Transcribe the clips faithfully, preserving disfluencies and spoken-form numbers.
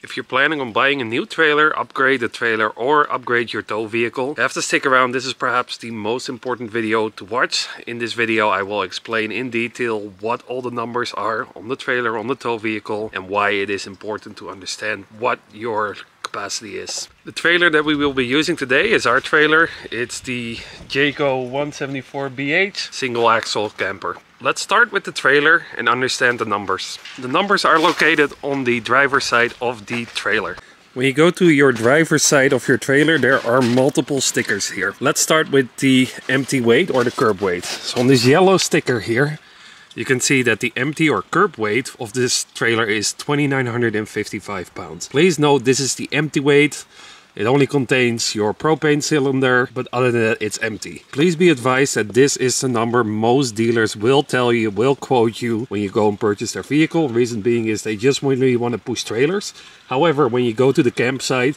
If you're planning on buying a new trailer, upgrade the trailer, or upgrade your tow vehicle, you have to stick around. This is perhaps the most important video to watch. In this video I will explain in detail what all the numbers are on the trailer, on the tow vehicle, and why it is important to understand what your capacity is. The trailer that we will be using today is our trailer. It's the Jayco one seventy-four B H single axle camper. Let's start with the trailer and understand the numbers. The numbers are located on the driver's side of the trailer. When you go to your driver's side of your trailer, there are multiple stickers here. Let's start with the empty weight or the curb weight. So on this yellow sticker here, you can see that the empty or curb weight of this trailer is two thousand nine hundred fifty-five pounds. Please note this is the empty weight. It only contains your propane cylinder, but other than that it's empty. Please be advised that this is the number most dealers will tell you, will quote you when you go and purchase their vehicle. Reason being is they just really want to push trailers. However, when you go to the campsite,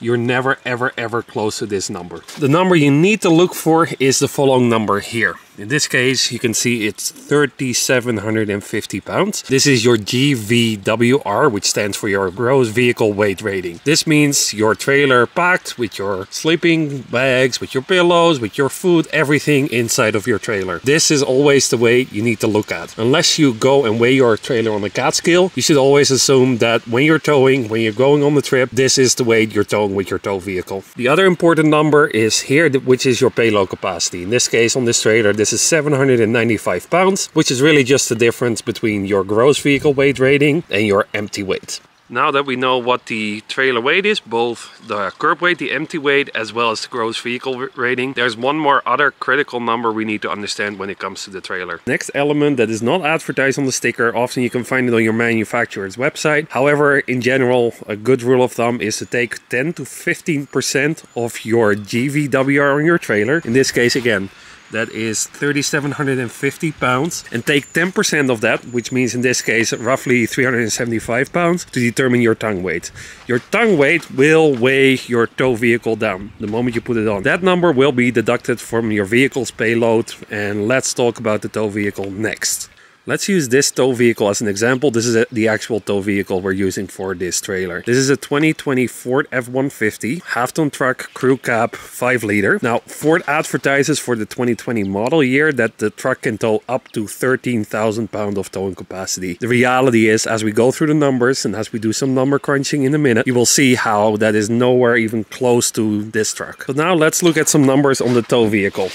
you're never ever ever close to this number. The number you need to look for is the following number here. In this case you can see it's three thousand seven hundred fifty pounds. This is your G V W R, which stands for your gross vehicle weight rating. This means your trailer packed with your sleeping bags, with your pillows, with your food, everything inside of your trailer. This is always the weight you need to look at. Unless you go and weigh your trailer on the Catskill, you should always assume that when you're towing, when you're going on the trip, this is the weight you're towing with your tow vehicle. The other important number is here, which is your payload capacity. In this case, on this trailer, this is seven hundred ninety-five pounds, which is really just the difference between your gross vehicle weight rating and your empty weight. Now that we know what the trailer weight is, both the curb weight, the empty weight, as well as the gross vehicle rating, there's one more other critical number we need to understand when it comes to the trailer. Next element that is not advertised on the sticker, often you can find it on your manufacturer's website. However, in general, a good rule of thumb is to take ten to fifteen percent of your G V W R on your trailer. In this case, again, that is three thousand seven hundred fifty pounds, and take ten percent of that, which means in this case roughly three hundred seventy-five pounds, to determine your tongue weight. Your tongue weight will weigh your tow vehicle down the moment you put it on. That number will be deducted from your vehicle's payload, and let's talk about the tow vehicle next. Let's use this tow vehicle as an example. This is a, the actual tow vehicle we're using for this trailer. This is a twenty twenty Ford F one fifty, half-ton truck, crew cab, five liter. Now, Ford advertises for the twenty twenty model year that the truck can tow up to thirteen thousand pounds of towing capacity. The reality is, as we go through the numbers and as we do some number crunching in a minute, you will see how that is nowhere even close to this truck. So now let's look at some numbers on the tow vehicle.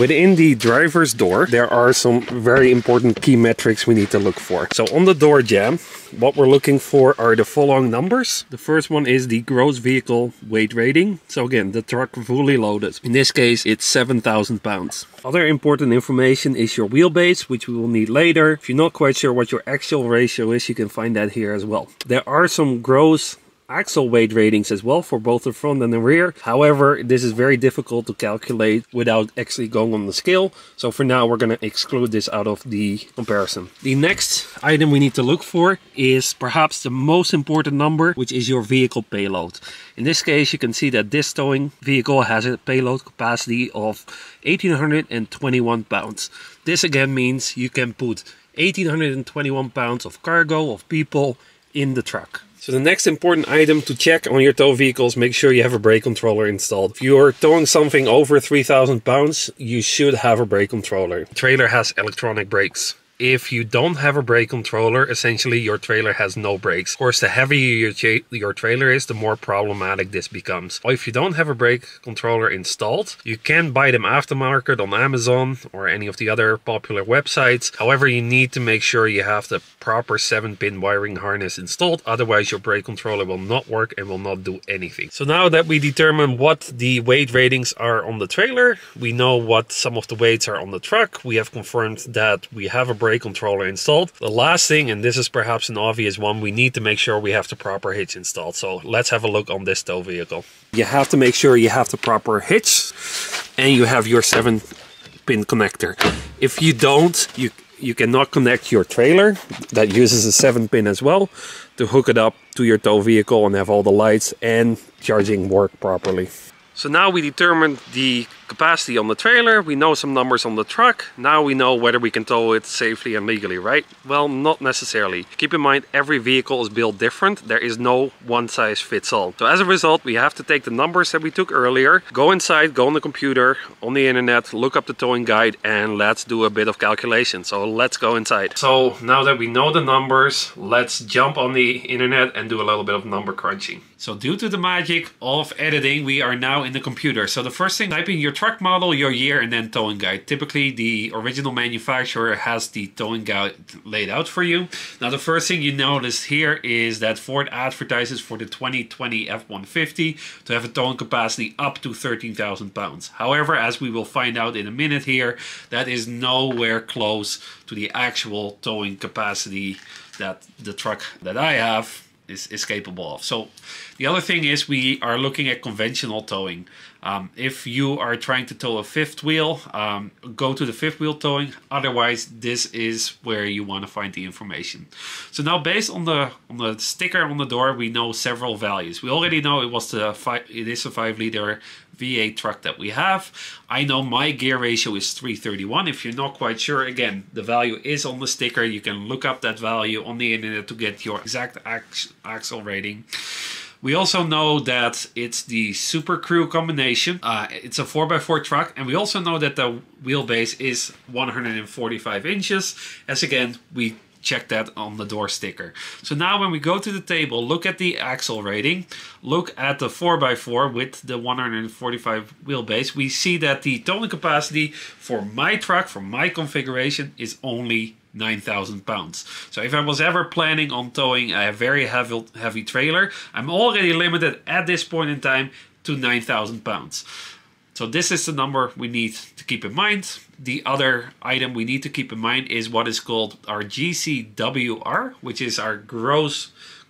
Within the driver's door, there are some very important key metrics we need to look for. So on the door jamb, what we're looking for are the following numbers. The first one is the gross vehicle weight rating. So again, the truck fully loaded. In this case, it's seven thousand pounds. Other important information is your wheelbase, which we will need later. If you're not quite sure what your actual ratio is, you can find that here as well. There are some gross axle weight ratings as well for both the front and the rear. However, this is very difficult to calculate without actually going on the scale, so for now we're going to exclude this out of the comparison. The next item we need to look for is perhaps the most important number, which is your vehicle payload. In this case, you can see that this towing vehicle has a payload capacity of one thousand eight hundred twenty-one pounds. This again means you can put one thousand eight hundred twenty-one pounds of cargo, of people, in the truck. So the next important item to check on your tow vehicles, make sure you have a brake controller installed. If you are towing something over three thousand pounds, you should have a brake controller. The trailer has electronic brakes. If you don't have a brake controller, essentially your trailer has no brakes. Of course, the heavier your, your trailer is, the more problematic this becomes. Or if you don't have a brake controller installed, you can buy them aftermarket on Amazon or any of the other popular websites. However, you need to make sure you have the proper seven pin wiring harness installed. Otherwise, your brake controller will not work and will not do anything. So now that we determine what the weight ratings are on the trailer, we know what some of the weights are on the truck. We have confirmed that we have a brake brake controller installed. The last thing, and this is perhaps an obvious one, we need to make sure we have the proper hitch installed. So let's have a look on this tow vehicle. You have to make sure you have the proper hitch and you have your seven pin connector. If you don't, you you cannot connect your trailer that uses a seven pin as well to hook it up to your tow vehicle and have all the lights and charging work properly. So now we determined the capacity on the trailer, we know some numbers on the truck, now we know whether we can tow it safely and legally, right? Well, not necessarily. Keep in mind, every vehicle is built different, there is no one size fits all. So as a result, we have to take the numbers that we took earlier, go inside, go on the computer, on the internet, look up the towing guide, and let's do a bit of calculation. So let's go inside. So now that we know the numbers, let's jump on the internet and do a little bit of number crunching. So due to the magic of editing, we are now in the computer. So the first thing, type in your truck model, your year, and then towing guide. Typically the original manufacturer has the towing guide laid out for you. Now the first thing you notice here is that Ford advertises for the twenty twenty F one fifty to have a towing capacity up to thirteen thousand pounds. However, as we will find out in a minute here, that is nowhere close to the actual towing capacity that the truck that I have Is, is capable of. So the other thing is we are looking at conventional towing. Um, if you are trying to tow a fifth wheel, um, go to the fifth wheel towing. Otherwise, this is where you want to find the information. So now, based on the on the sticker on the door, we know several values. We already know it was the five, it is a five liter V eight truck that we have. I know my gear ratio is three thirty-one. If you're not quite sure, again, the value is on the sticker. You can look up that value on the internet to get your exact ax axle rating. We also know that it's the Super Crew combination. Uh, it's a four by four truck, and we also know that the wheelbase is one hundred forty-five inches, as again, we check that on the door sticker. So now when we go to the table, look at the axle rating, look at the four by four with the one hundred forty-five wheelbase, we see that the towing capacity for my truck, for my configuration, is only nine thousand pounds. So if I was ever planning on towing a very heavy, heavy trailer, I'm already limited at this point in time to nine thousand pounds. So this is the number we need to keep in mind. The other item we need to keep in mind is what is called our G C W R, which is our gross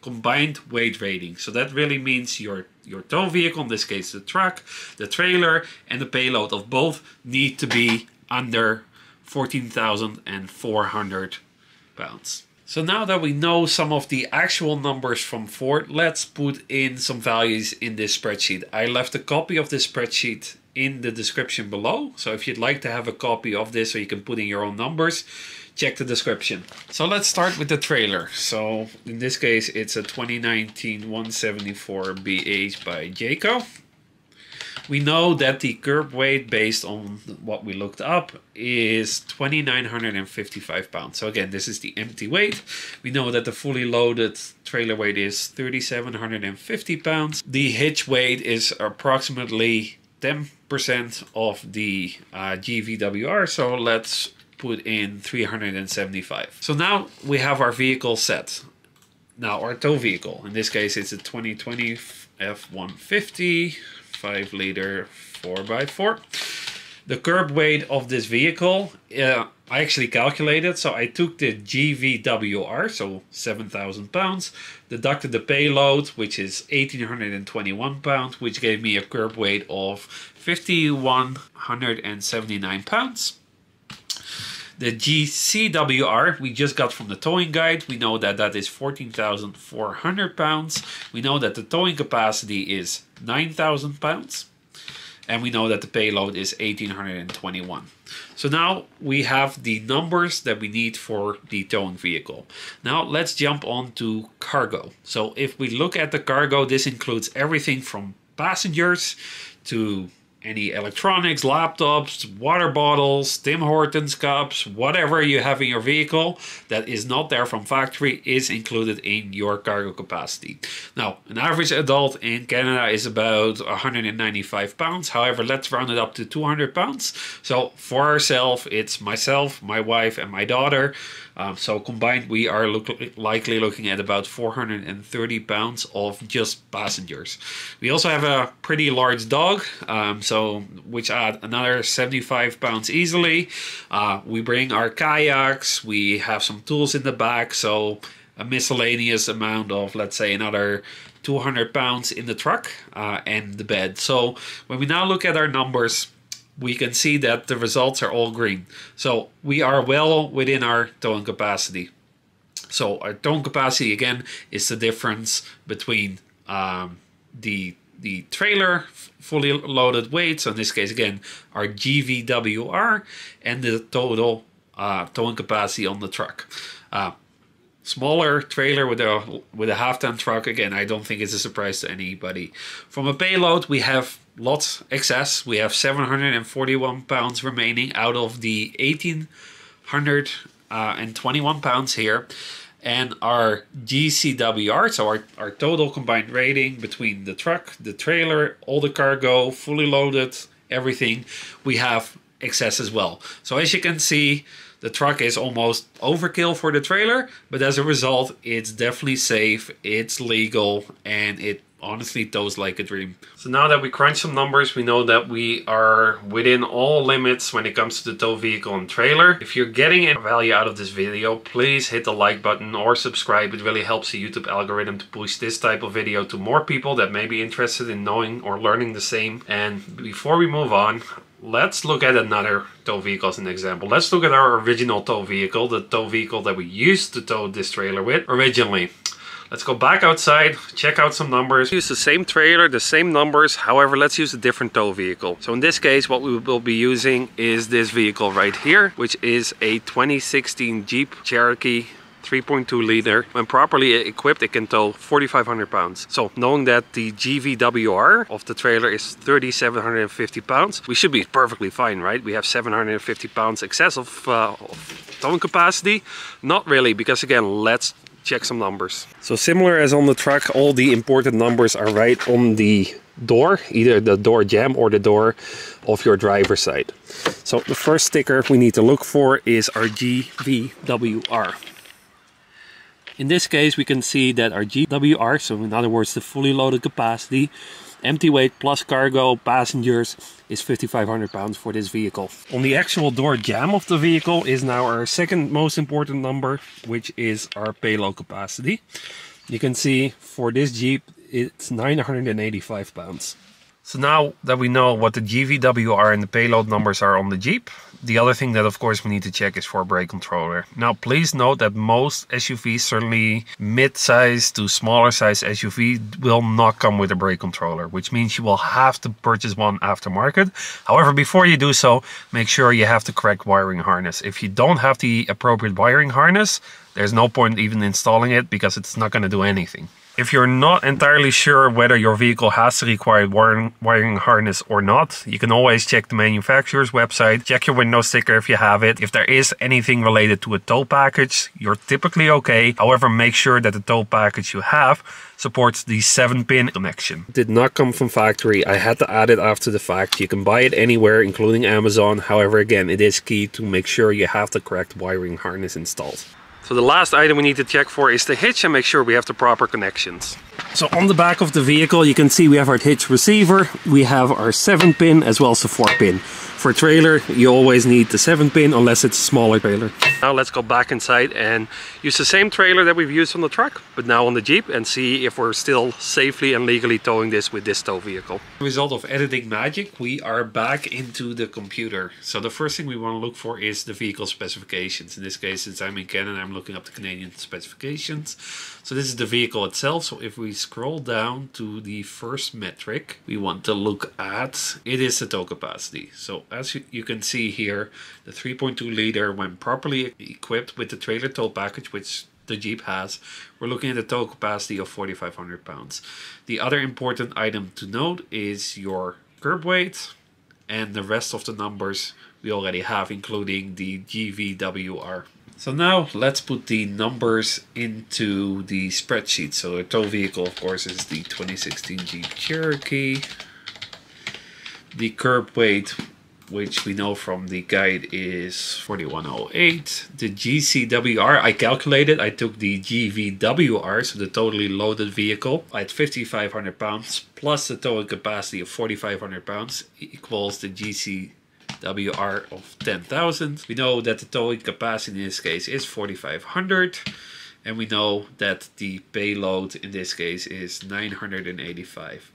combined weight rating. So that really means your, your tow vehicle, in this case the truck, the trailer, and the payload of both need to be under fourteen thousand four hundred pounds. So now that we know some of the actual numbers from Ford, let's put in some values in this spreadsheet. I left a copy of this spreadsheet in the description below. So if you'd like to have a copy of this so you can put in your own numbers, check the description. So let's start with the trailer. So in this case, it's a twenty nineteen one seventy-four B H by Jayco. We know that the curb weight, based on what we looked up, is two thousand nine hundred fifty-five pounds. So again, this is the empty weight. We know that the fully loaded trailer weight is three thousand seven hundred fifty pounds. The hitch weight is approximately ten percent of the uh, G V W R. So let's put in three hundred seventy-five. So now we have our vehicle set. Now our tow vehicle, in this case, it's a twenty twenty F one fifty. five liter four by four. The curb weight of this vehicle, uh, I actually calculated, so I took the G V W R, so seven thousand pounds, deducted the payload, which is one thousand eight hundred twenty-one pounds, which gave me a curb weight of five thousand one hundred seventy-nine pounds. The G C W R we just got from the towing guide. We know that that is fourteen thousand four hundred pounds. We know that the towing capacity is nine thousand pounds. And we know that the payload is one thousand eight hundred twenty-one. So now we have the numbers that we need for the towing vehicle. Now let's jump on to cargo. So if we look at the cargo, this includes everything from passengers to any electronics, laptops, water bottles, Tim Hortons cups, whatever you have in your vehicle that is not there from factory is included in your cargo capacity. Now, an average adult in Canada is about one hundred ninety-five pounds. However, let's round it up to two hundred pounds. So for ourselves, it's myself, my wife, and my daughter. Um, so combined, we are look likely looking at about four hundred thirty pounds of just passengers. We also have a pretty large dog, um, so which add another seventy-five pounds easily. Uh, we bring our kayaks, we have some tools in the back, so a miscellaneous amount of, let's say, another two hundred pounds in the truck uh, and the bed. So when we now look at our numbers, we can see that the results are all green. So we are well within our towing capacity. So our towing capacity, again, is the difference between um, the the trailer fully loaded weight, so in this case again our G V W R, and the total uh, towing capacity on the truck. Uh, smaller trailer with a with a half-ton truck, again I don't think it's a surprise to anybody. From a payload, we have lots excess. We have seven hundred forty-one pounds remaining out of the eighteen hundred twenty-one pounds here. And our G C W R, so our, our total combined rating between the truck, the trailer, all the cargo, fully loaded, everything, we have excess as well. So as you can see, the truck is almost overkill for the trailer, but as a result, it's definitely safe, it's legal, and it honestly tows like a dream. So now that we crunch some numbers, we know that we are within all limits when it comes to the tow vehicle and trailer. If you're getting any value out of this video, please hit the like button or subscribe. It really helps the YouTube algorithm to push this type of video to more people that may be interested in knowing or learning the same. And before we move on, let's look at another tow vehicle as an example. Let's look at our original tow vehicle, the tow vehicle that we used to tow this trailer with originally. Let's go back outside, check out some numbers. Use the same trailer, the same numbers, however, let's use a different tow vehicle. So in this case, what we will be using is this vehicle right here, which is a twenty sixteen Jeep Cherokee three point two liter. When properly equipped, it can tow forty-five hundred pounds. So knowing that the G V W R of the trailer is thirty-seven fifty pounds, we should be perfectly fine, right? We have seven hundred fifty pounds excess of, uh, of towing capacity. Not really, because again, let's check some numbers. So similar as on the truck, all the important numbers are right on the door, either the door jamb or the door of your driver's side. So the first sticker we need to look for is our G V W R. In this case, we can see that our G W R, so in other words the fully loaded capacity, empty weight plus cargo, passengers, is fifty-five hundred pounds for this vehicle. On the actual door jamb of the vehicle is now our second most important number, which is our payload capacity. You can see for this Jeep it's nine hundred eighty-five pounds. So now that we know what the G V W R and the payload numbers are on the Jeep, the other thing that of course we need to check is for a brake controller. Now please note that most S U Vs, certainly mid-size to smaller size S U V, will not come with a brake controller, which means you will have to purchase one aftermarket. However, before you do so, make sure you have the correct wiring harness. If you don't have the appropriate wiring harness, there's no point even installing it because it's not going to do anything. If you're not entirely sure whether your vehicle has the required wiring, wiring harness or not, you can always check the manufacturer's website, check your window sticker if you have it. If there is anything related to a tow package, you're typically okay. However, make sure that the tow package you have supports the seven pin connection. Did not come from factory. I had to add it after the fact. You can buy it anywhere, including Amazon. However, again, it is key to make sure you have the correct wiring harness installed. So the last item we need to check for is the hitch and make sure we have the proper connections. So on the back of the vehicle, you can see we have our hitch receiver, we have our seven pin as well as the four pin. For trailer, you always need the seven pin unless it's a smaller trailer. Now let's go back inside and use the same trailer that we've used on the truck, but now on the Jeep, and see if we're still safely and legally towing this with this tow vehicle. As a result of editing magic, we are back into the computer. So the first thing we want to look for is the vehicle specifications. In this case, since I'm in Canada, I'm looking up the Canadian specifications. So this is the vehicle itself. So if we scroll down to the first metric we want to look at, it is the tow capacity. So as you, you can see here, the three point two liter, when properly equipped with the trailer tow package, which the Jeep has, we're looking at a tow capacity of forty-five hundred pounds. The other important item to note is your curb weight, and the rest of the numbers we already have, including the G V W R. So now let's put the numbers into the spreadsheet. So our tow vehicle, of course, is the twenty sixteen Jeep Cherokee. The curb weight, which we know from the guide, is forty-one oh eight. The G C W R, I calculated, I took the G V W R, so the totally loaded vehicle, at fifty-five hundred pounds, plus the towing capacity of forty-five hundred pounds, equals the G C W R of ten thousand. We know that the towing capacity in this case is forty-five hundred, and we know that the payload in this case is nine hundred eighty-five.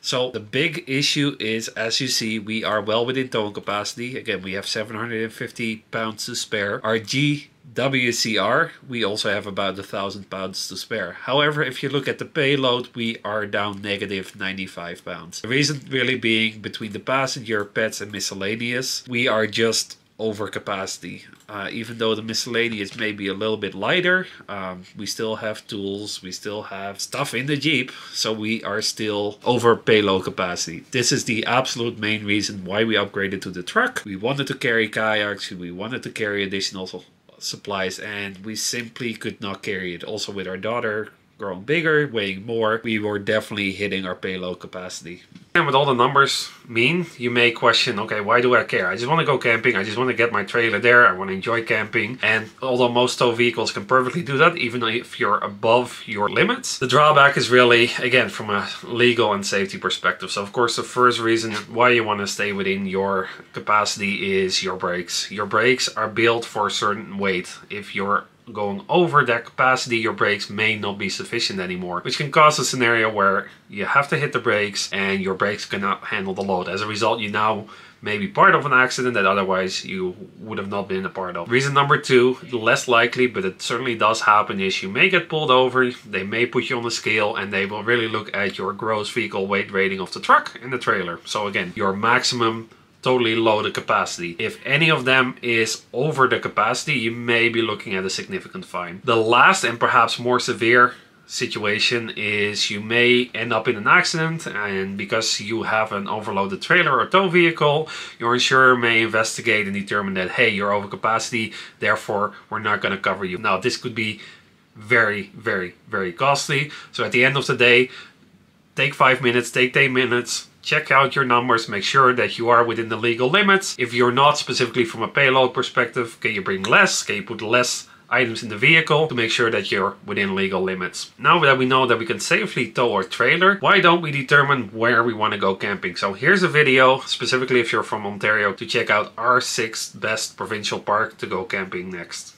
So the big issue is, as you see, we are well within towing capacity. Again, we have seven hundred fifty pounds to spare. Our G W C R, we also have about a thousand pounds to spare. However, if you look at the payload, we are down negative ninety-five pounds. The reason really being, between the passenger, pets and miscellaneous, we are just over capacity. Uh, even though the miscellaneous may be a little bit lighter, um, we still have tools, we still have stuff in the Jeep, so we are still over payload capacity. This is the absolute main reason why we upgraded to the truck. We wanted to carry kayaks, we wanted to carry additional supplies, and we simply could not carry it. Also, with our daughter growing bigger, weighing more, we were definitely hitting our payload capacity. And what all the numbers mean, you may question, okay, why do I care? I just want to go camping, I just want to get my trailer there, I want to enjoy camping. And although most tow vehicles can perfectly do that, even if you're above your limits, the drawback is really, again, from a legal and safety perspective. So of course, the first reason why you want to stay within your capacity is your brakes. Your brakes are built for a certain weight. If you're going over that capacity, your brakes may not be sufficient anymore, which can cause a scenario where you have to hit the brakes and your brakes cannot handle the load. As a result, you now may be part of an accident that otherwise you would have not been a part of. Reason number two, less likely, but it certainly does happen, is you may get pulled over, they may put you on the scale, and they will really look at your gross vehicle weight rating of the truck and the trailer. So again, your maximum totally loaded capacity. If any of them is over the capacity, you may be looking at a significant fine. The last and perhaps more severe situation is you may end up in an accident, and because you have an overloaded trailer or tow vehicle, your insurer may investigate and determine that, hey, you're over capacity, therefore we're not going to cover you. Now, this could be very, very, very costly. So at the end of the day, take five minutes, take ten minutes, check out your numbers, make sure that you are within the legal limits. If you're not, specifically from a payload perspective, can you bring less? Can you put less items in the vehicle to make sure that you're within legal limits? Now that we know that we can safely tow our trailer, why don't we determine where we want to go camping? So here's a video, specifically if you're from Ontario, to check out our six best provincial park to go camping next.